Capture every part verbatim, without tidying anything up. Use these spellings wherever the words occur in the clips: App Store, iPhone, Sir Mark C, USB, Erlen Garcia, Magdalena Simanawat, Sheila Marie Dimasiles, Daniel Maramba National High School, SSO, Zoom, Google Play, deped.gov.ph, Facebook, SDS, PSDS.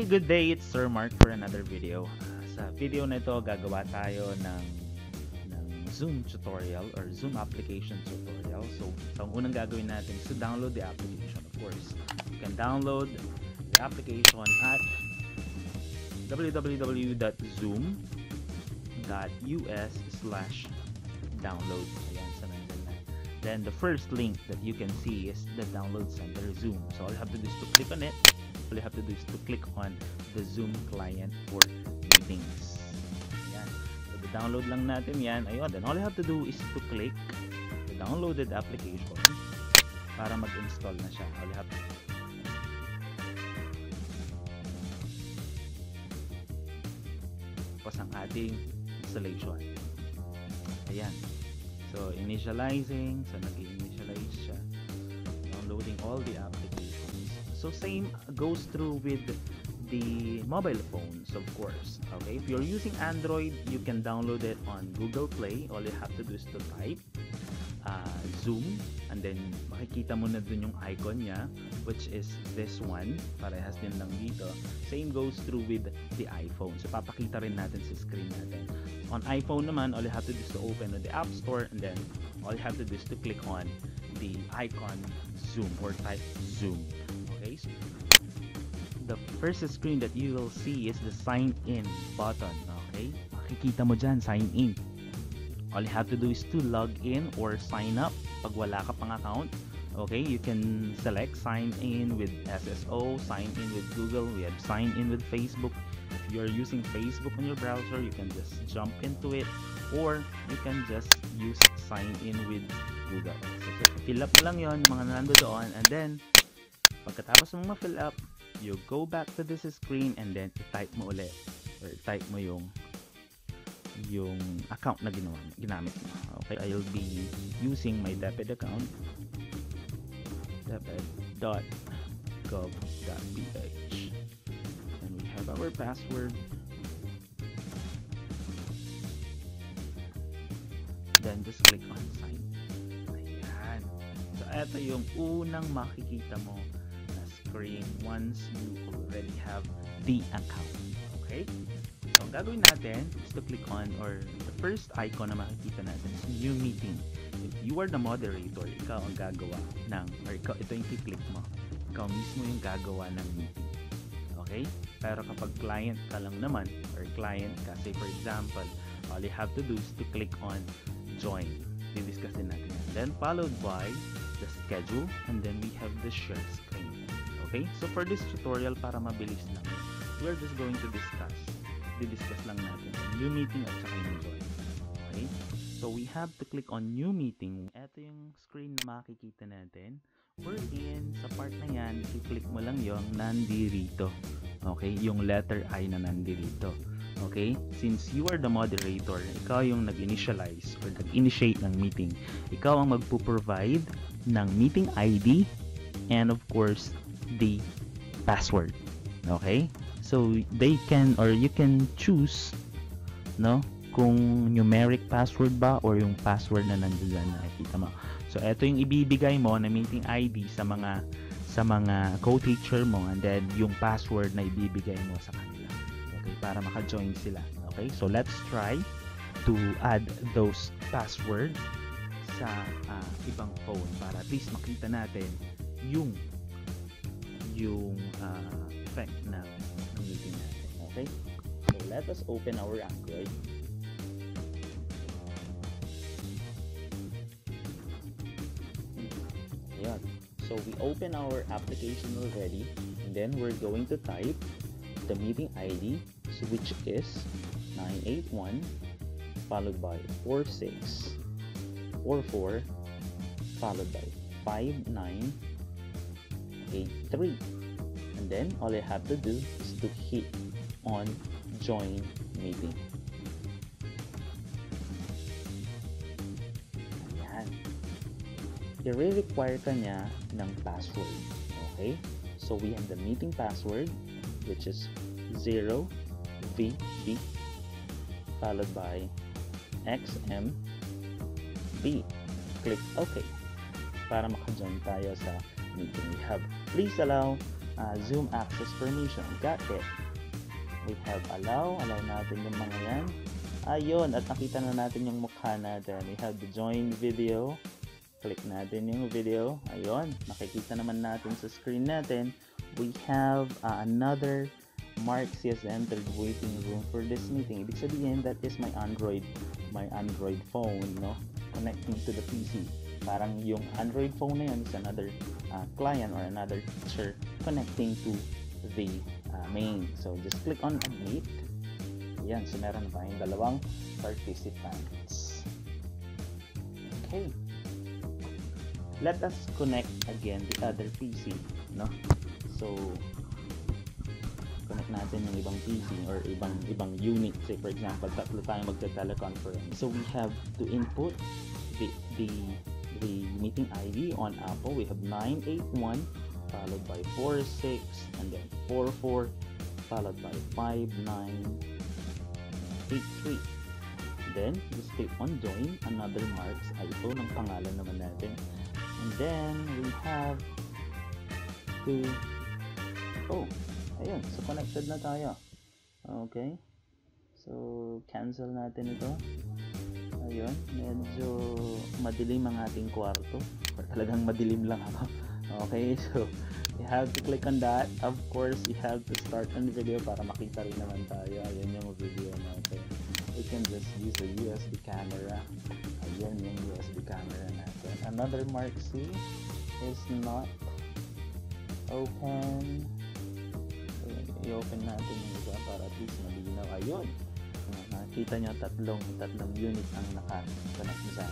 Hey, good day, it's Sir Mark for another video. Sa video na ito, gagawa tayo ng, ng Zoom tutorial or Zoom application tutorial. So, ang unang gagawin natin is to download the application, of course. You can download the application at w w w dot zoom dot u s slash download. Ayan, sa nandun na. Then, the first link that you can see is the download center Zoom. So, all you have to do is to click on it. All you have to do is to click on the Zoom client for meetings. Ayan. So, download lang natin yan. Ayun. Then all you have to do is to click the downloaded application para mag-install na siya. All you have to do. Tapos ang ating installation. Ayan. So, initializing. So, nag-initialize siya. Downloading all the applications. So, same goes through with the mobile phones, of course. Okay, if you're using Android, you can download it on Google Play. All you have to do is to type uh, Zoom, and then makikita mo na dun yung icon niya, which is this one. Parehas din lang dito. Same goes through with the iPhone. So, papakita rin natin sa screen natin. On iPhone naman, all you have to do is to open the App Store, and then all you have to do is to click on the icon Zoom or type Zoom. The first screen that you will see is the sign in button. Okay, makikita mo dyan, sign in. All you have to do is to log in or sign up pag wala ka pang account. Okay, you can select sign in with S S O, sign in with Google. We have sign in with Facebook. If you are using Facebook on your browser, you can just jump into it, or you can just use sign in with Google. So, fill up lang yon mga nando doon, and then pagkatapos mong ma-fill up, you go back to this screen, and then type mo ulit or type mo yung yung account na ginawa, ginamit mo. Okay, I'll be using my deped account, deped dot gov dot p h, and we have our password. Then just click on sign. Ayan. So ito yung unang makikita mo screen once you already have the account. Okay? So, ang gagawin natin is to click on, or the first icon na makikita natin is new meeting. If you are the moderator, ikaw ang gagawa ng, or ikaw, ito yung kiklik mo. Ikaw mismo yung gagawa ng meeting. Okay? Pero kapag client ka lang naman, or client ka, say for example, all you have to do is to click on join. Didiscuss din natin yan. Then, followed by the schedule, and then we have the share screen. Okay, so for this tutorial, para mabilis lang, we're just going to discuss. Di-discuss lang natin yung new meeting at saka yung join. Okay, so we have to click on new meeting. Ito yung screen na makikita natin. We're in, sa part na yan, i-click mo lang yung nandirito. Okay, yung letter I na nandirito. Okay, since you are the moderator, ikaw yung nag-initialize or nag-initiate ng meeting. Ikaw ang magpo-provide ng meeting I D, and of course, the password. Okay, so they can, or you can choose, no, kung numeric password ba or yung password na nandiyan na nakikita mo. So ito yung ibibigay mo na meeting I D sa mga sa mga co-teacher mo, and then yung password na ibibigay mo sa kanila. Okay, para maka-join sila. Okay, so let's try to add those password sa uh, ibang phone para at least makita natin yung yung uh, effect na ng meeting natin. Okay? So, let us open our Android. Ayan. So, we open our application already, and then we're going to type the meeting I D, so which is nine eight one followed by four six four four followed by five nine eight three, and then all you have to do is to hit on join meeting. Ayan. I-re-require ka niya ng password. Okay, so we have the meeting password, which is zero v b followed by x m b. Click OK para maka-join tayo sa meeting. We have please allow uh, Zoom access permission. Got it. We have allow. Allow natin yung mga yan. Ayun, at nakita na natin yung mukha natin. We have the join video. Click natin yung video. Ayun, nakikita naman natin sa screen natin. We have uh, another Mark has entered waiting room for this meeting. Ibig sabihin, that is my Android, my Android phone, no? Connecting to the P C. Parang yung Android phone na yun is another uh, client or another teacher connecting to the uh, main. So, just click on admit. Ayan, so meron tayong dalawang participants. Okay. Let us connect again the other P C, no? So, connect natin ng ibang P C or ibang ibang unit. Say for example, tatlo tayong magte-teleconference. So we have to input the the the meeting I D on Apple. We have nine eight one followed by four six and then four four followed by five nine eight three. Then just click on join. Another marks. Ay, ito ng pangalan naman natin. And then we have to oh ayun, so connected na tayo. Okay. So, cancel natin ito. Ayun, medyo madilim ang ating kwarto. Talagang madilim lang ako. Okay, so, you have to click on that. Of course, you have to start on video para makita rin naman tayo. Ayun yung video natin. We can just use the U S B camera. Ayun yung U S B camera natin. Another Mark C is not open. I-open natin yung isa para at least malinaw. Ayun, nakita nyo tatlong tatlong unit ang naka-connect nyo sa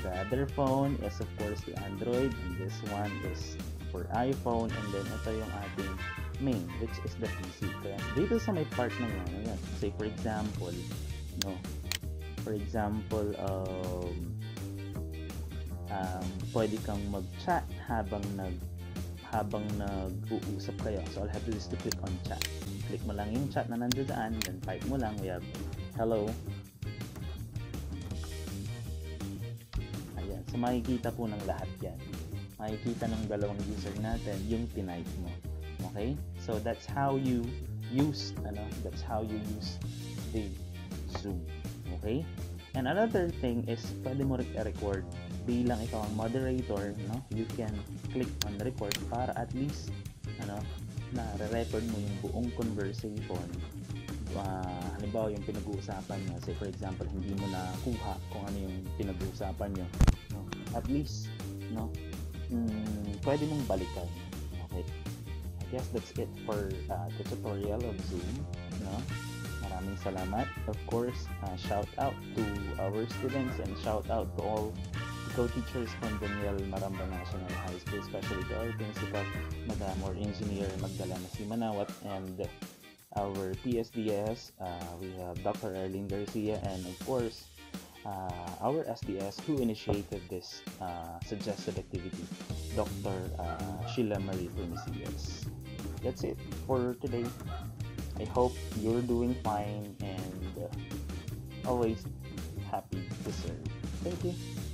the other phone is of course the Android, and this one is for iPhone, and then ito yung ating main which is the P C. Kaya dito sa may part na yan, say for example no for example um, um, pwede kang mag-chat habang nag habang nag-uusap kayo. So, all you have to do is to click on chat. Click mo lang yung chat na nandiyan daan, then type mo lang. We have, hello. Ayan. So, makikita po ng lahat yan. Makikita ng dalawang user natin yung tinipe mo. Okay? So, that's how you use, ano, that's how you use the Zoom. Okay? And another thing is, pwede mo record bilang ikaw ang moderator, no? You can click on record para at least ano, na-record mo yung buong conversation. Uh, halimbawa yung pinag-uusapan niya, say for example, hindi mo nakuha kung ano yung pinag-uusapan niyo, no? At least, no? Mm, pwede mong balikan. Okay. I guess that's it for uh, the tutorial of Zoom, no? Maraming salamat. Of course, uh, shout out to our students and shout out to all co-teachers from Daniel Maramba National High School, especially to our principal, Madam or Engineer Magdalena Simanawat, and our P S D S, uh, we have Doctor Erlen Garcia, and of course, uh, our S D S who initiated this uh, suggested activity, Doctor Uh, Sheila Marie Dimasiles. That's it for today. I hope you're doing fine and uh, always happy to serve. Thank you.